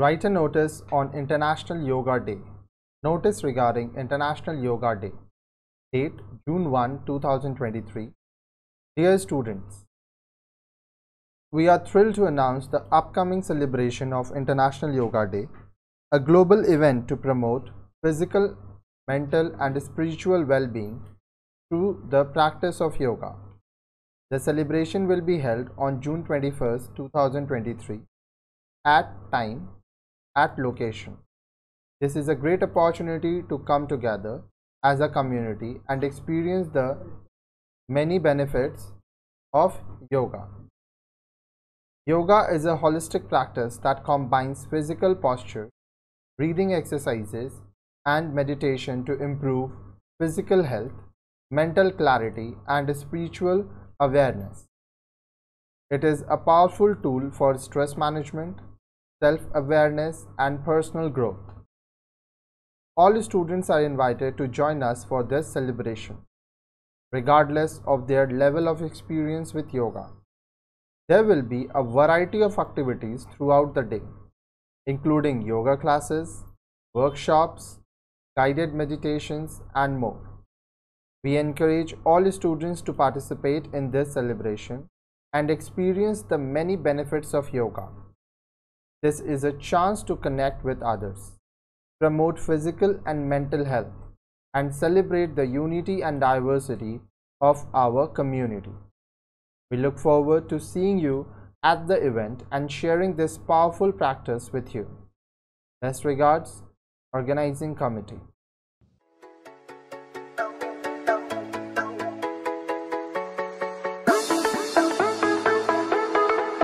Write a notice on International Yoga Day. Notice regarding International Yoga Day. Date June 1, 2023. Dear students, we are thrilled to announce the upcoming celebration of International Yoga Day, a global event to promote physical, mental, and spiritual well-being through the practice of yoga. The celebration will be held on June 21st, 2023 at time, at location. This is a great opportunity to come together as a community and experience the many benefits of yoga. Yoga is a holistic practice that combines physical posture, breathing exercises, and meditation to improve physical health, mental clarity, and spiritual awareness. It is a powerful tool for stress management, self-awareness, and personal growth. All students are invited to join us for this celebration, regardless of their level of experience with yoga. There will be a variety of activities throughout the day, including yoga classes, workshops, guided meditations, and more. We encourage all students to participate in this celebration and experience the many benefits of yoga. This is a chance to connect with others, promote physical and mental health, and celebrate the unity and diversity of our community. We look forward to seeing you at the event and sharing this powerful practice with you. Best regards, Organizing Committee.